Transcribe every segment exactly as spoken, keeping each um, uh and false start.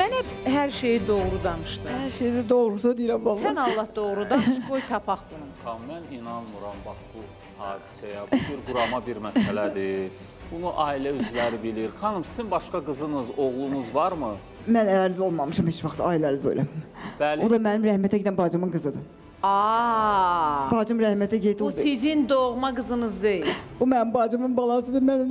Mənə hər şeyi doğru danışdı. Hər şeyi doğrusu deyirəm valla. Sən Allah doğru danış, qoy tapaq bunu. Tam mən inanmıram, bax bu hadisəyə, bu bir qurama bir məsələdir. Bunu ailə üzvləri bilir. Xanım, sizin başqa qızınız, oğlunuz varmı? Mən ərli olmamışam heç vaxt, ailəli böyləm. O da mənim rəhmətə gedən bacımın qızıdır. Aaa! Bacım rəhmətə getdi. Bu sizin doğma qızınız deyil. Bu mənim bacımın balasıdır. Mən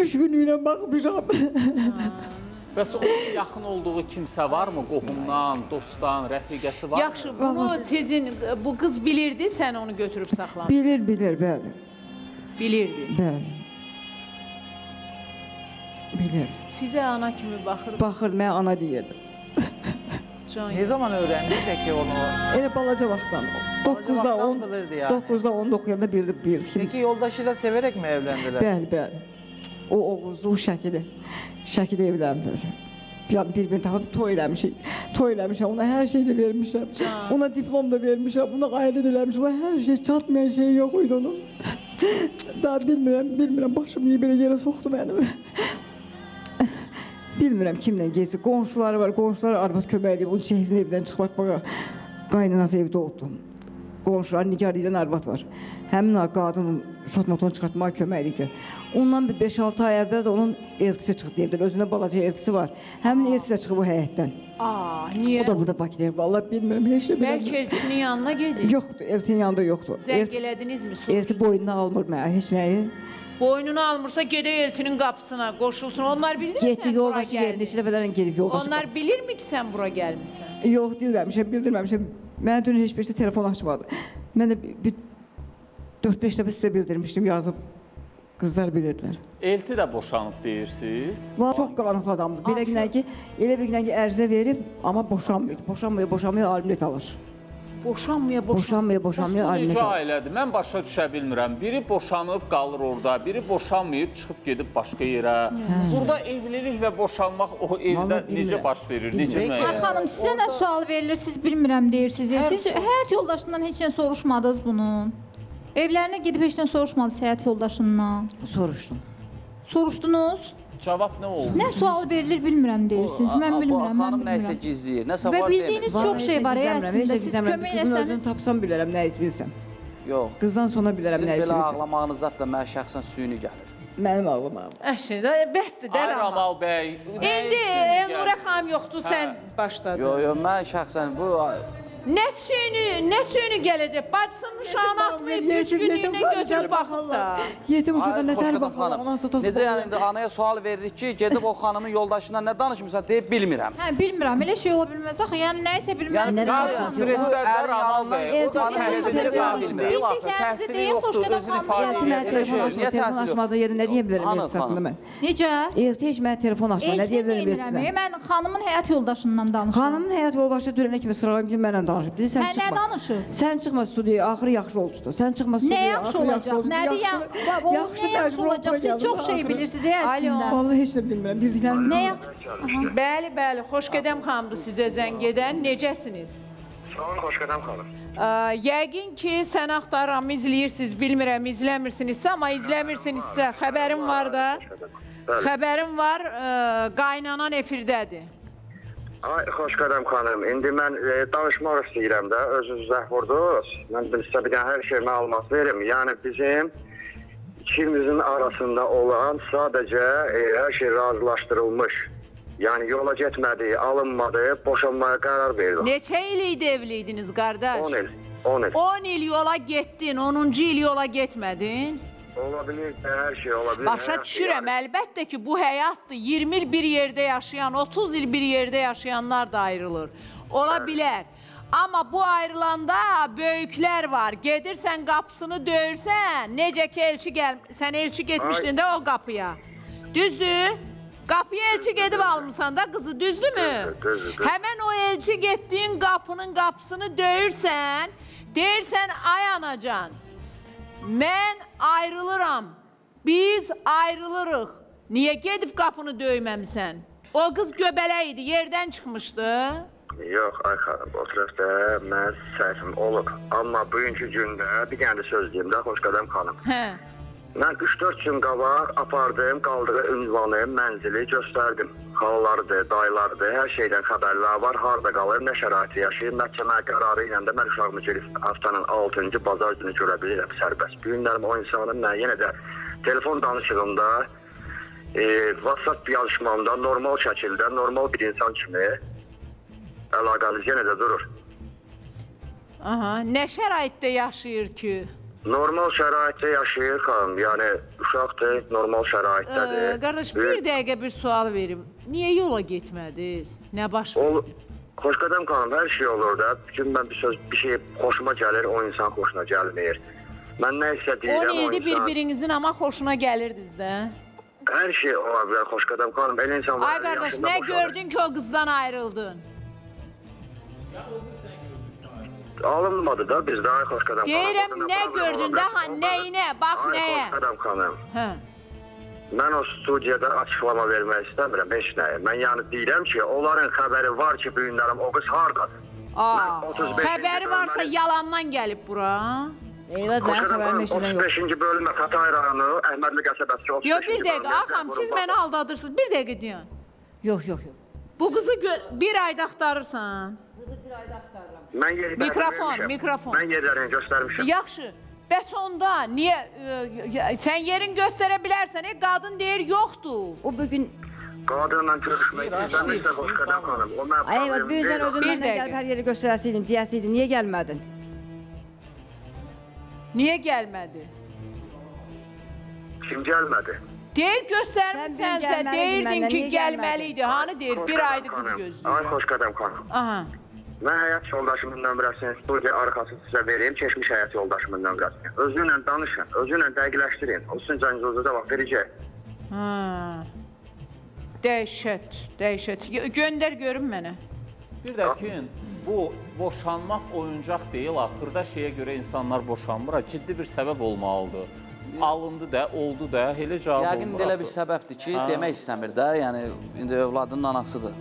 üç günlüklə baxmışam. Bəs onun yaxın olduğu kimsə varmı? Qohumdan, dostdan, rəfiqəsi varmı? Yaxşı, bunu sizin, bu qız bilirdi, sən onu götürüb saxlamışsın. Bilir, bilir, bəli. Bilirdi? Bəli. Bilir. Sizə ana kimi baxır? Baxır, mən ana deyirdim. Ne zaman öğrendi peki onu? Evet, balaca vaxtdan. doqquzda on doqquzda on doqquzda bildi bildi. Peki yoldaşıyla severek mi evlendiler? Bəli, bəli. O Oğuzlu Şəkidi. Şəkidi evlendiler. Bir-birini tapıb toy eləmişik. Toy eləmişəm, ona hər şey də vermişəm. Ona diplom da vermişəm, ona ayrı eləmişəm. Hər şey çatmayan şey yox idi onun. Daha bilmirəm, bilmirəm. Başımı iyi belə yerə soxdu mənim. Bilmirəm kimlə gezi, qonşuları var, qonşuları arvad köməkdir, onun şəhizin evdən çıxlatmağa qaynanası evdə oldu. Qonşuları nigar edən arvad var. Həmin qadının şotmatonu çıxartmağa köməkdir. Ondan bir beş altı ay əvvəl də onun eltisi çıxdı evdən, özündə balaca eltisi var. Həmin eltisi də çıxıb o həyətdən. Aa, niyə? O da burada Bakıda ev, valla bilmirəm, heç nə bilmirəm. Bəlkə eltisinin yanına gedir? Yoxdur, eltinin yanında yoxdur. Zərg elədinizmi? Elti boynuna almır mənə, heç nəyi. Boynunu almırsa gedək eltinin qapısına qoşulsun. Onlar bilir mi sən bura gəlmişsin? Getdi yoldaşı gəldi, işləfələrlə gedib yoldaşı qapısına. Onlar bilirmi ki sən bura gəlmişsən? Yox, deyilməmişəm, bildirməmişəm. Mənə dünün heç birisi telefon açmadı. Mən də dörd beş dəfə sizə bildirmişdim, yazıb. Qızlar bilirdilər. Elti də boşanıb deyirsiniz? Valla çox qalanıqlı adamdır. Belə günə ki, elə bir günə ki, ərzə verib, amma boşanmıyor. Boşanmıyor, boşanmıyor, alimlet alır. Boşanmaya, boşanmaya, boşanmaya alimət alır. Mən başa düşə bilmirəm. Biri boşanıb qalır orada, biri boşanmayıb, çıxıb gedib başqa yerə. Burada evlilik və boşanmaq o evdə necə baş verir? Xanım, sizə nə sual verilir, siz bilmirəm deyirsiniz. Siz həyat yoldaşından heç nə soruşmadınız bunun. Evlərinə gedib heç nə soruşmadınız həyat yoldaşından. Soruşdum. Soruşdunuz? Cavab nə oldu? Nə sual verilir, bilmirəm deyirsiniz. Mən bilmirəm, mən bilmirəm. Və bildiyiniz çox şey var, əslində. Siz kömək eləsəniz... Qızın özünü tapsam bilərəm, nə izbilsəm. Yox. Qızdan sonra bilərəm, nə izbilsəm. Siz belə ağlamağınız zat da mənə şəxsən süyünü gəlir. Mənim ağlamağım. Əşin, bəsdir, dər ağlam. Ay, Ramal bəy. İndi, Elnurə xanım yoxdur, sən başladın. Yox, yox, mən şəxsən bu... Nə süyünü, nə süyünü gələcək? Bacısının uşağını atmayıb, üç günlüyünə götürüb baxıb da. Yetim uşağa nətər baxalım, anansa tası baxalım. Necə yəni, anaya sual veririk ki, gedib o xanımın yoldaşından nə danışmışsan, deyib bilmirəm. Hə, bilmirəm, elə şey ola bilməz, axı, yəni nəyisə bilməz. Yəni, qalsın, süreçlərdə rəmanlar, o da təhsili qalmır. Bildiklərimizi deyib, Xoşqədəm xanımın yoldaşından. Hə, nə danışır? Sən çıxma studiyaya, axırı yaxşı olcudur. Sən çıxma studiyaya, axırı yaxşı olcudur. Nə yaxşı olacaq? Siz çox şey bilirsiniz, əslində. Vallahi heç nə bilmirəm. Nə yaxşı? Bəli, bəli, Xoşqədəm xanımdır sizə zəng edən. Necəsiniz? Sağ olun, Xoşqədəm xanım. Yəqin ki, sən axtaramı izləyirsiniz, bilmirəm, izləmirsinizsə, amma izləmirsinizsə, xəbərim var da, xəbərim var, qaynanan efirdədir. Ay, Xoşqədəm xanım, indi mən danışmaq istəyirəm də, özünüzə vurdunuz. Mən sizə bir dənə hər şeyimi almaq verim. Yəni, bizim ikimizin arasında olan sadəcə hər şey razılaşdırılmış. Yəni, yola getmədi, alınmadı, boşanmaya qərar verdim. Neçə il idi evliydiniz, qardaş? on il. on il yola getdin, onuncu il yola getmədin? Ola bilir, hər şey ola bilir. Başa düşürəm, əlbəttə ki, bu həyatdır. iyirmi il bir yerdə yaşayan, otuz il bir yerdə yaşayanlar da ayrılır. Ola bilər. Amma bu ayrılanda böyüklər var. Gedirsən, qapısını döyürsən, necə ki, elçi gəlmir. Sən elçi getmişdin də o qapıya. Düzdür? Qapıya elçi gedib almışsan da qızı, düzdür mü? Həmən o elçi getdiyin qapının qapısını döyürsən, deyirsən, ay anacan, mən ayrılıram, biz ayrılırıq. Niyə gedib qapını döyməmsən? O qız göbələk idi, yerdən çıxmışdı. Yox, ay xanım, o tərəfdə mən səhvim olub. Amma bugünkü gündə, bir dənə də söz deyim də, Xoşqədəm xanım. Ben üç dörd gün qabağa apardığım, qaldığı ünvanı, mənzili göstərdim. Xalalardır, dayılardır, hər şeydən xəbərlər var, harda qalır, nə şəraiti yaşayır. Məhkəmə qərarı ilə də mən uşağımı görüb haftanın altıncı bazar günü görə bilirəm sərbəst. Günlərim o insanın mən yenə də telefon danışığımda, e, WhatsApp yazışmamda normal şəkildə, normal bir insan kimi əlaqəmiz yenə də durur. Aha, nə şəraitdə yaşayır ki? Normal şəraitdə yaşayır xanım, yəni uşaqdır, normal şəraitdədir. Ee, qardaş, bir dəqiqə bir sual verim. Niyə yola getmədiniz? Nə baş verdi? Xoşqədəm xanım, hər şey olur da. Bütün mən bir söz, bir şey xoşuma gəlir, o insan xoşuna gəlmir. Mən nə isə deyirəm o insan... on yedi bir-birinizin ama xoşuna gəlirdiniz də. Hər şey ola bilər, Xoşqədəm xanım, elə insan var. Ay qardaş, nə gördün ki o qızdan ayrıldın? Ya o qız nə? Alınmadı da biz daha Xoşqədəm xanım. Deyirəm, nə gördün daha, nəyinə, bax nəyə? Xoşqədəm xanım, mən o studiyada açıqlama vermək istəmirəm, heç nəyə. Mən yəni deyirəm ki, onların xəbəri var ki, bugünlərim o qız hardadır. Xəbəri varsa yalandan gəlib bura. Xoşqədəm xanım, otuz beşinci bölümə Xatay rayonu, Əhmədli qəsəbəsi otuz beşinci bölümə. Yox, bir dəqiqə, axam, siz məni aldadırsınız, bir dəqiqə deyən. Yox, yox, yox. Bu qızı bir ayda axtarırsan. Qızı bir ayda axtarıram. Mikrofon, mikrofon. Mən yerlərini göstərmişəm. Yaxşı, bəs onda niyə, sən yerin göstərə bilərsən, qadın deyir, yoxdur. O bugün... Qadınla görüşmək istəyirəm, istə Xoşqədəm xanım. Ayvaz, bir üzər özündən gəlib hər yeri göstərəsiydin, deyəsiydin, niyə gəlmədin? Niyə gəlmədi? Kim gəlmədi? Deyil, göstərmisənsə, deyirdin ki, gəlməliydi. Hanı deyir, bir aydı qız gözləyir. Ay, Xoşqədəm xanım. Aha. Mən həyat yoldaşımın nömrəsini studiya arxası sizə vereyim, keçmiş həyat yoldaşımın nömrəsini. Özünlə danışın, özünlə dəqiqləşdirin. Olsun canınızı da vaxt verəcək. Dəhşət, dəhşət. Göndər görün mənə. Bir də ki, bu boşanmaq oyuncaq deyil. Axırda şeyə görə insanlar boşanmır. Ciddi bir səbəb olmalıdır. Alındı da, oldu da, elə cavab olmalıdır. Yəqin elə bir səbəbdir ki, demək istəmir də. Yəni, indi övladının anasıdır.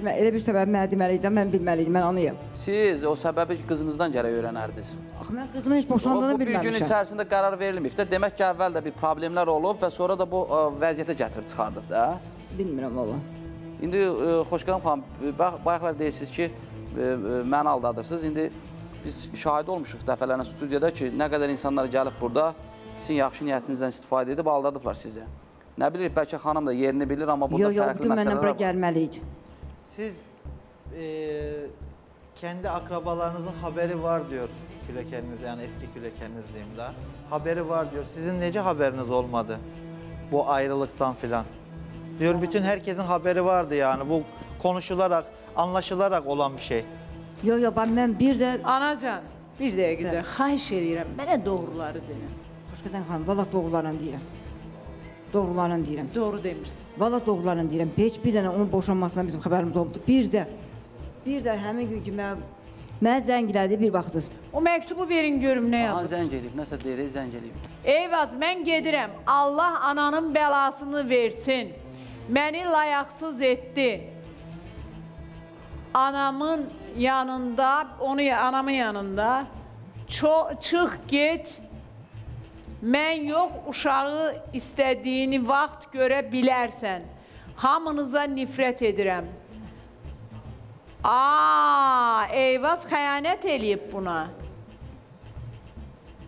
Elə bir səbəbi mənə deməliydim, mən bilməliydim, mən anıyım. Siz o səbəbi qızınızdan gərək öyrənərdiniz. Axı, mən qızımın heç boşandığını bilməmişəm. Bu bir gün içərisində qərar verilməyib də, demək ki, əvvəl də bir problemlər olub və sonra da bu vəziyyətə gətirib çıxardıb da. Bilmirəm, valla. İndi, Xoşqədəm xanım, bayaqlar deyirsiniz ki, məni aldadırsınız. İndi biz şahid olmuşuq dəfələrlə studiyada ki, nə qədər insanlar gəlib burada, sizin yaxşı niyyətinizdən istifadə edib aldadıblar sizə. Nə bilir, bəlkə xanım da yerini bilir, amma burada fərqli məsələlər var. Siz kendi akrabalarınızın haberi var diyor küləkəniniz, yani eski küləkəniniz diyeyim daha. Haberi var diyor. Sizin nece haberiniz olmadı bu ayrılıktan filan? Diyor bütün herkesin haberi vardı yani. Bu konuşularak, anlaşılarak olan bir şey. Yok yok ben bir de... Anacan, bir de gider. Xahiş edirəm, mənə doğruları deyirəm. Xoşqədəm xanım, vallahi doğrularım deyirəm. Doğrularla deyirəm. Doğru demirsiniz. Valla doğrularla deyirəm. Heç bir dənə onun boşanmasından bizim xəbərimiz olubdur. Bir də, bir də həmin gün ki, mən zəng elədi bir vaxtdır. O məktubu verin görüm, nə yazıb? Zəng eləyib, nəsə deyirək, zəng eləyib. Eyvaz, mən gedirəm. Allah ananın bəlasını versin. Məni layaqsız etdi. Anamın yanında, onu anamın yanında, çıx get... Mən yox, uşağı istədiyini vaxt görə bilərsən. Hamınıza nifrət edirəm. Aa, Eyvaz xəyanət eləyib buna.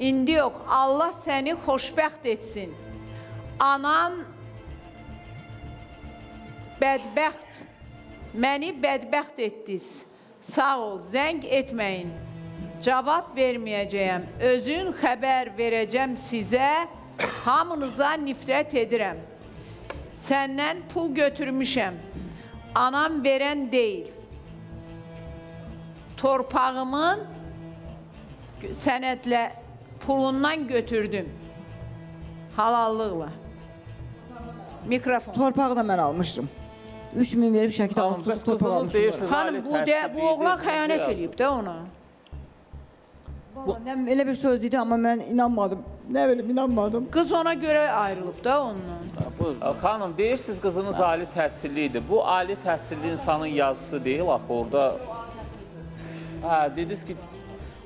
İndi yox, Allah səni xoşbəxt etsin. Anan bədbəxt, məni bədbəxt etdiniz. Sağ ol, zəng etməyin. Cavab verməyəcəyəm, özün xəbər verəcəm sizə, hamınıza nifrət edirəm. Səndən pul götürmüşəm, anam verən deyil. Torpağımın sənətlə pulundan götürdüm, halallıqla. Mikrofon. Torpağı da mən almışdım. üç min verib şəkildə altı yüz torpaq almışdım. Xanım, bu oğlan xəyanət edib də ona. Vallahi elə bir söz idi, amma mən inanmadım. Nə bilim, inanmadım. Qız ona görə ayrılıb da onunla. Xanım, deyirsiniz qızınız ali təhsilli idi. Bu ali təhsilli insanın yazısı deyil, axı orada. Hə, dediniz ki,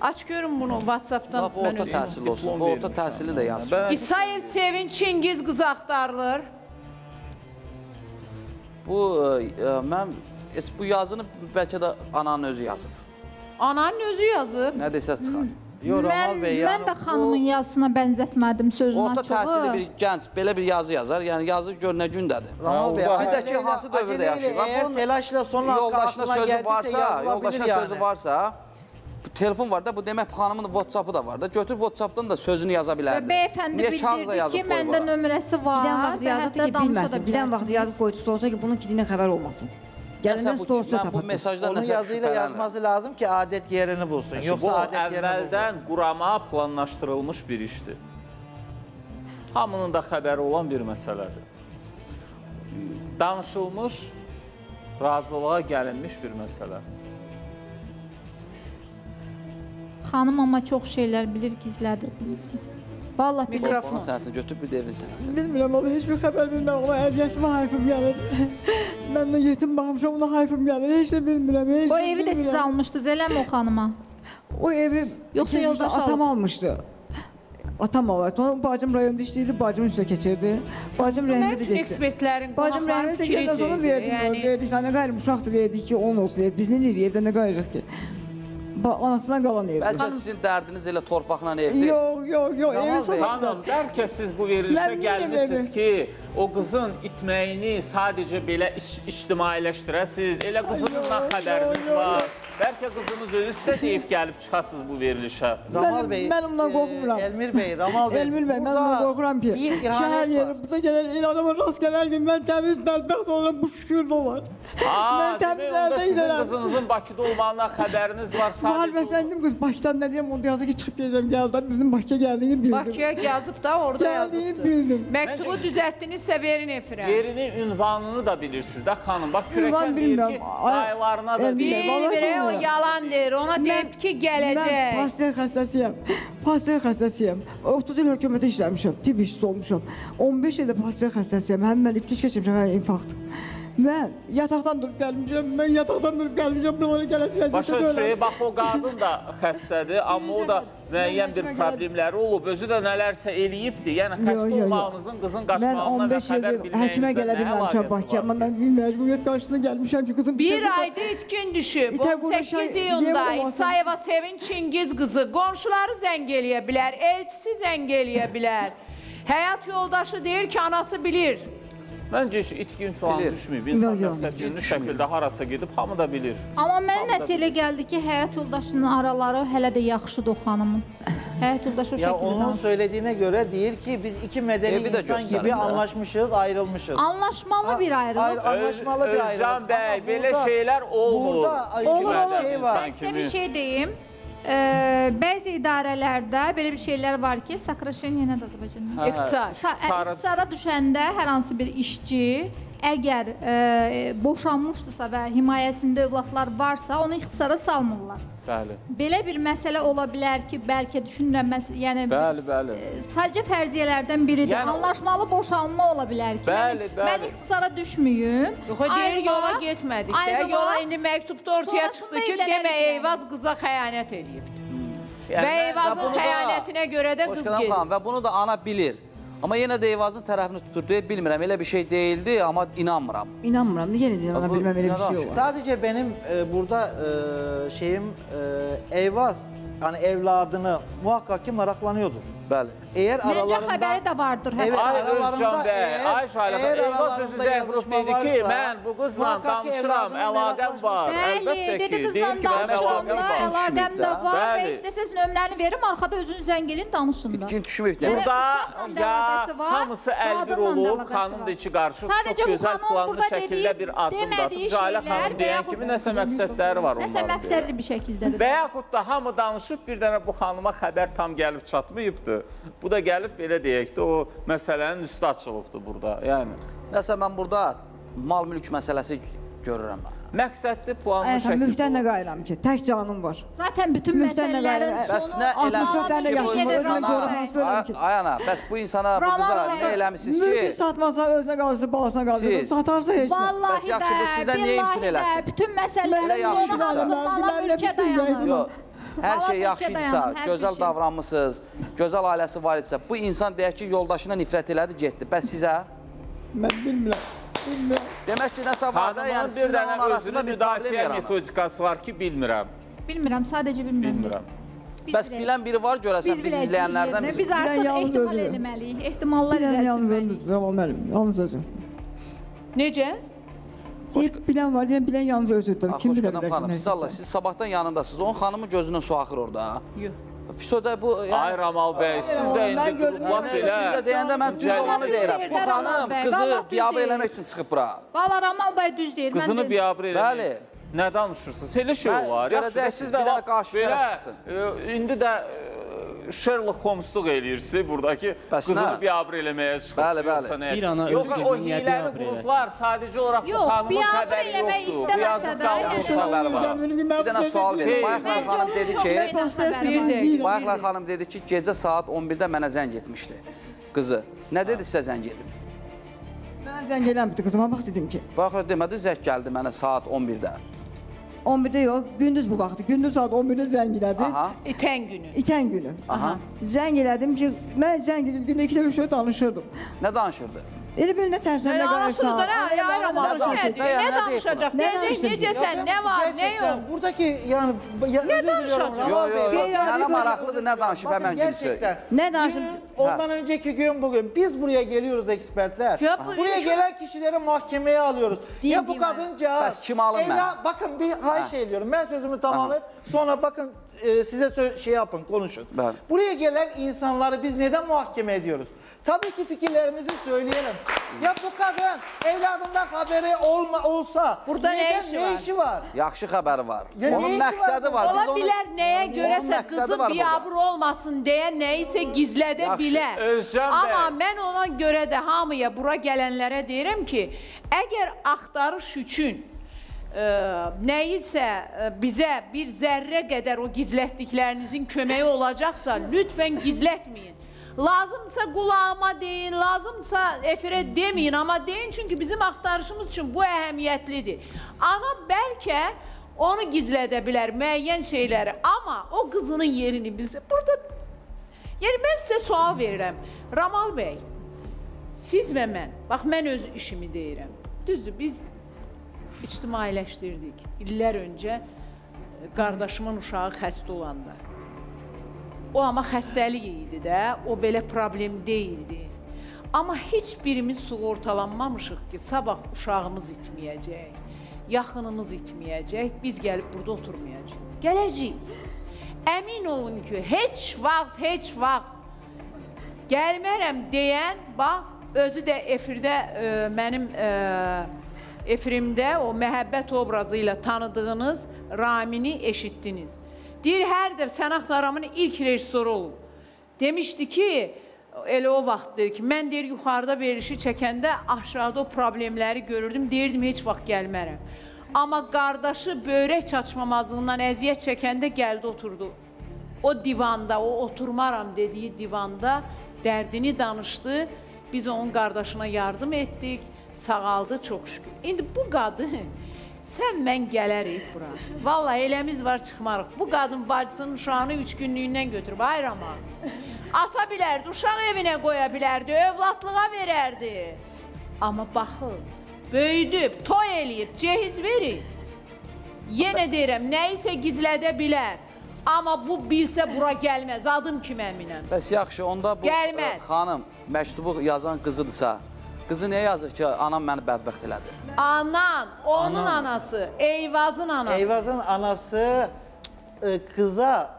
Aç görün bunu WhatsApp'dan. Bu orta təhsil olsun. Bu orta təhsili de yazsın. İsayev Sevinc Çingiz qız axtarılır. Bu mən bu yazını bəlkə də ananın özü yazıb. Ananın özü yazıb. Nə desə çıxar. Mən, mən də xanımın yazısına bənzətmədim sözünə çoxu. Orta təhsilli bir gənc belə bir yazı yazar. Yəni yazı gör nə gündədir. Ramal bəy, bir də ki hansı dövrdə yaşayır? Bunun telaşla sonra yoldaşına sözü varsa, yoldaşına sözü varsa, telefon var da, bu demək xanımın WhatsApp-ı da var da. Götür WhatsApp-dan da sözünü yaza bilərdi. Bəyəfəndi bildirdi ki, məndə nömrəsi var. Gidən vaxt yazdı ki, bilməsin. Gidən vaxt yazıb qoydu, sorsa ki, bunun gidinə xəbər olmasın. Gəlindən sorsa tapatdı. Onun yazıyla yazması lazım ki, adət yerini bulsun. Bu, əvvəldən qurama planlaşdırılmış bir işdir. Hamının da xəbəri olan bir məsələdir. Danışılmış, razılığa gəlinmiş bir məsələdir. Xanım ama çox şeyler bilir, gizlədir. Vallahi bilir. Mikrofonu saatini götürüb bir devrin sənədir. Bilmirəm, o da heç bir xəbər bilmirəm. Ona əziyyətimə hayfım gəlir. Mən də yetim baxmışam, ona hayfım gəlir. Heç də bilmirəm, heç də bilmirəm. O evi də siz almışdınız, elə mi o xanıma? O evi atam almışdı. Atam olarak. Onun bacım rayonda işliydi, bacımın üstüne keçirdi. Bacım rəhmətə getdi. Ekspertlərin bacım rəhmətə getdi, onu verdik. Verdik, nə qayrım uşaqdır, verdik ki, onun olsun. Biz nə edirik, evdə nə qayırıq ki? Anasından qalan evdir. Bəlkə sizin dərdiniz elə torpaqla evdir. Yox, yox, yox, evi satın. Xanım, bəlkə siz bu verilişə gəlmişsiniz ki, o qızın itməyini sadəcə belə ictimailəşdirəsiniz. Elə qızınızdan xəbəriniz var. Bəlkə qızınız özü sizə deyib gəlib çıxasınız bu verilişə. Mən ondan qorxmuram. Elmir bəy, Ramal bəy. Elmir bəy, mən ondan qorxuram ki, şəhər yeri, buza gələn el adama rast gələn gün mən təmiz bədbəxt oluram, bu şükür də olar. Mən təmiz əldə edərəm. Sizin qızınızın Bakıda olmanına xəbəriniz var. Mühalbət məndim qız, Bakıdan nə deyəm, onda yazı ki, çıxıb gedəm, gəldən bizim Bakıya gəldiyini bildim. Bakıya yazıb da, orada yazıbdır. Məktubu düzəltdinizsə verin efirəm. Yerini, ünvanını da bilirsiniz də, xanım. Bax, kürəkən deyir ki, yalan deyir, ona deyib ki, gələcək. Mən pasiyen xəstəsiyəm, pasiyen xəstəsiyəm. otuz il hökumətə işləmişəm, tip işçisi olmuşam. on beş ildə pasiyen xəstəsiyəm, həm mən iftiş keçirmişəm, həm infarkt. Mən yataqdan durub gəlmişəm, mən yataqdan durub gəlmişəm, bunu ona gələsi vəziyyətdə döyüləm. Başa şey, bax, o qadın da xəstədir, amma o da müəyyən bir problemləri olub, özü də nələrsə eləyibdir. Yəni, xəstə olmağınızın, qızın qaçmağına və xəbər bilməyinizdə nə alaqası var? Mən məcburiyyət qarşısına gəlmişəm ki, qızım... Bir ayda itkin düşüb, on səkkiz iyunda İsayeva Sevinc Çingiz qızı qonşuları zəng eləyə bilər, elçisi zəng eləyə bilər. Həyat yoldaşı deyir ki, anası bilir. Məncə heç itkin falan düşməyib, insan təfsəbirli şəkildə harasa gedib, hamı da bilir. Amma mən nəsə elə gəldi ki, həyat yoldaşının araları hələ də yaxşıdır o xanımın. Həyat yoldaşı o şəkildə danışır. Onun söylədiyinə görə deyir ki, biz iki mədəni insan gibi anlaşmışız, ayrılmışız. Anlaşmalı bir ayrılıq. Özcan bəy, belə şeylər olmur. Olur, olur. Mən sizə bir şey deyim. Bəzi idarələrdə belə bir şeylər var ki, sakraşeniyyə nədir Azərbaycanda? İqtisad. İqtisada düşəndə hər hansı bir işçi, əgər boşanmışdırsa və himayəsində övladlar varsa, onu iqtisada salmırlar. Bəli. Belə bir məsələ ola bilər ki, bəlkə düşünürəm, yəni... Bəli, bəli. Sadəcə fərziyyələrdən biridir. Anlaşmalı boşanma ola bilər ki, mən iqtisada düşmüyüm. Yox, deyir, yola getmədik də. Yola indi məktubda ortaya çıxdı ki, demək, Eyvaz qıza xəyanət eləyibdir. Və Eyvazın xəyanətinə görə də qız gedir. Və bunu da ana bilir. Amma yenə də Eyvazın tərəfini tutur, deyib, bilmirəm, elə bir şey deyildi, amma inanmıram. İnanmıram, yenə də inanmıram, bilməm, elə bir şey olur. Sadəcə mənim burada şeyim, Eyvaz evladını muhaqqaq ki, maraqlanıyordur. Məncə xəbəri də vardır. Ay Özcan bəy, ay Şahilə xanım, Eyvaz sözü Zəhruf dedi ki, mən bu qızla danışıram, əlaqəm var. Bəli, dedi qızla danışıram da, əlaqəm də var və istəsəz nömrəni verim, arxada özünü zəngilin danışın da. İtkin düşməyib deyəm. Burada ya hamısı əldir olub, xanım da iki qarşıq, çox gözəl planlı şəkildə bir addım da. Şahilə xanım deyən kimi nəsə məqsədləri var onlarda. Nəsə məqsədli bir şəkildədir. Və yaxud da hamı danışıb, bir dənə bu xanıma xəbər tam gəlib çatmayıbdır. Bu da gəlib, belə deyək ki, o məsələnin üstü açılıbdır burada. Məsələn, mən burada mal-mülk məsələsi görürəm. Məqsədli planlı şəkildə olur. Müftənə qayıram ki, tək canım var. Zaten bütün məsələlərin sonu altmış dörd dənə yaşımı özümə görürəm, bölüm ki. Ay ana, bəs bu insana, bu qıza nə eləmişsiniz ki? Mülkü satmasa, özünə qalırsın, balasına qalırsın, satarsa heç nə. Vallahi də, billahi də, bütün məsələlərin sonu altmış dörd dənə yaşımı özümə görürəm. hər şey yaxşıysa, gözəl davranmışsınız, gözəl ailəsi var idisə, bu insan deyək ki, yoldaşına nifrət elədi, getdi. Bəs sizə? Mən bilmirəm. Demək ki, nəsə var da, yəni sizlə onun arasında bir problem yaranır. Metodikası var ki, bilmirəm. Bilmirəm, sadəcə bilmirəm. Bilmirəm. Bəs bilən biri var görəsən, biz izləyənlərdən biri. Biz artıq ehtimal eləməliyik, ehtimallar eləməliyik. Necə? Bilən var, bilən yalnız özü. Xoşqədəm xanım, siz Allah, siz sabahdan yanındasınız. Onun xanımın gözündən su axır orada. Yox. Ay Ramal bəy, siz də indi qulaq elə. Siz də deyəndə mən düz olanı deyirəm. Bu xanım qızı biabr eləmək üçün çıxıb bura. Valla Ramal bəy düz deyir. Qızını biabr eləmək. Nə danışırsınız? Elə şey olar. Görəcəksiz bir dənə qarşıya çıxsın. İndi də Sherlock Holmes'luq eləyirsiniz buradakı qızını biabr eləməyə çıxıb. Bəli, bəli. Bir ana özü qızını niyə biabr eləsin? Yox, o hiləli qruplar sadəcə olaraq bu xanımın xəbəri yoxdur. Biabr eləmək istəməsə də. Bir dənə sual verin. Bayaqlar xanım dedi ki, Bayaqlar xanım dedi ki, gecə saat on birdə mənə zəng etmişdi qızı. Nə dedi sizə zəng edib? Mənə zəng eləmirdi qızıma, bax dedim ki. Bayaqlar demədi, zəng gəldi mənə saat on birdə. on birdə yox, gündüz bu vaxtı. Gündüz saat on birdə zəng elədim. İtən günü. İtən günü. Zəng elədim ki, mən zəng edib gündə iki də üç də danışırdım. Nə danışırdı? Elə belə nə tərsən, nə qarışsan. Nə danışacaq? Necəsən, nə var, nə yox? Buradakı, yəni... Nə danışacaq? Yox, yox, mənə maraqlıdır, nə danışıb həmən gülsək. Nə danışıb? Ondan öncəki gün, bugün biz buraya geliyoruz ekspertlər. Buraya gelen kişileri mahkemeye alıyoruz. Ya bu kadınca... Bakın bir hayş ediyorum. Ben sözümü tamamlayıp sonra bakın size şey yapın, konuşun. Buraya gelen insanları biz neden mahkeme ediyoruz? Tabii ki fikirlerimizi söyleyelim. Ya bu kadın evladından haberi olsa burada ne işi var? Yaxşı haberi var. Onun məqsədi var. Olabilir neye görəsə kızı biabr olmasın diye neyse gizlədi bir Amma mən ona görə də hamıya, bura gələnlərə deyirəm ki, əgər axtarış üçün nəyisə bizə bir zərrə qədər o gizlətdiklərinizin köməyi olacaqsa, lütfən gizlətməyin. Lazımsa qulağıma deyin, lazımsa efirə deməyin, amma deyin, çünki bizim axtarışımız üçün bu əhəmiyyətlidir. Ana bəlkə onu gizlədə bilər, müəyyən şeyləri, amma o qızının yerini bilsə, burada... Yəni, mən sizə sual verirəm. Ramal bəy, siz və mən, bax, mən öz işimi deyirəm. Düzdür, biz ictimailəşdirdik illər öncə qardaşımın uşağı xəstə olanda. O, amma xəstəlik idi də, o belə problem deyildi. Amma heç birimiz sığortalanmamışıq ki, sabah uşağımız itməyəcək, yaxınımız itməyəcək, biz gəlib burada oturmayacaq. Gələcəyik. Əmin olun ki, heç vaxt, heç vaxt gəlmərəm deyən, bax, özü də efirdə, mənim efirimdə o məhəbbət obrazı ilə tanıdığınız Ramini eşitdiniz. Deyir, hər dəfə Sənaq Daramın ilk rejissoru olub. Demişdi ki, elə o vaxt deyir ki, mən deyir, yuxarıda verilişi çəkəndə aşağıda o problemləri görürdüm, deyirdim, heç vaxt gəlmərəm. Amma qardaşı böyrək çatışmamazlığından əziyyət çəkəndə gəldi, oturdu. O divanda, o oturmaram dediyi divanda dərdini danışdı. Biz onun qardaşına yardım etdik, sağaldı çox şükür. İndi bu qadın, sən mən gələrik bura. Valla eləmiz var, çıxmarıq. Bu qadın bacısının uşağını üç günlüyündən götürüb, ayrama. Ata bilərdi, uşaq evinə qoya bilərdi, övladlığa verərdi. Amma baxın. Böyüdüb, toy eləyib, cehiz verir. Yenə deyirəm, nəyisə gizlədə bilər. Amma bu bilsə bura gəlməz, adım kim əminəm. Bəs yaxşı, onda bu xanım məktubu yazan qızıdırsa, qızı niyə yazır ki, anam məni bədbəxt elədi? Anan, onun anası, Eyvazın anası. Eyvazın anası qıza...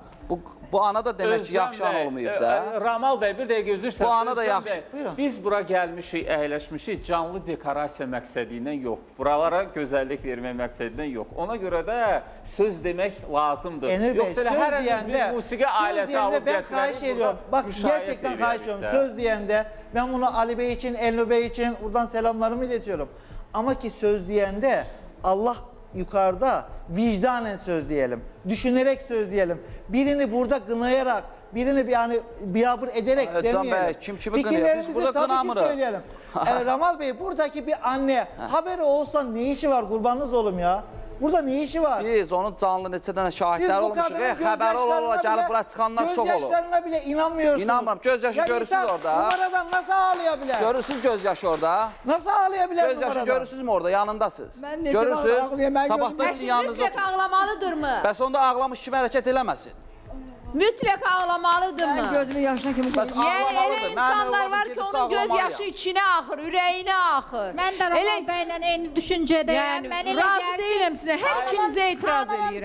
Bu ana da demək ki, yaxşı an olmayıb da. Ramal bəy, bir dəqiqə üzrsən. Bu ana da yaxşı. Biz bura gəlmişik, əyləşmişik canlı dekorasiya məqsədilə yox. Buralara gözəllik vermək məqsədilə yox. Ona görə də söz demək lazımdır. Enir bəy, söz deyəndə, söz deyəndə mən xahiş edirəm. Bax, gerçəkdən xahiş edirəm. Söz deyəndə, mən bunu Ali bəy üçün, Elnur bəy üçün, buradan səlamlarımı iletiyorum. Amma ki, söz deyəndə, Allah... Yukarıda vicdanen söz diyelim, düşünerek söz diyelim, birini burada gınayarak, birini yani biabr ederek ha, demeyelim. Bey, kim kimi fikirlerimizi tabii gınamırı. Ki söyleyelim. e, Ramal Bey buradaki bir anne haberi olsa ne işi var kurbanınız oğlum ya. Burada ne işi var? Biz onun canlı neçədən şahidlər olmuşuq. Xəbər ola-ola gəlib bura çıxanlar çox olur. Göz yaşlarına bile inanmıyorsunuz. İnanmıram. Göz yaşı yani görürsünüz orada. Numaradan nasıl ağlayabilir? Görürsünüz göz yaşı orada. Nasıl ağlayabilir numaradan? Göz yaşı numaradan? Görürsünüz mü orada? Yanındasınız. Ben necə ağlayabilirim? Sabahda sizin yanınızda oturur. Mütləq ağlamalıdır mı? Bəs onda ağlamış kimi hərəkət eləməsin. Mütləq ağlamalıdır mı? Ben gözümün yaşına kimi görürsünüz. Yəni elə insanlar var ki onun göz yaşı içinə axır, ürəyinə axır. Mən də Roman bəylə eyni düşüncədəyəm. Mən elə razı deyirəm sizə. Hər ikinizə etiraz edirəm.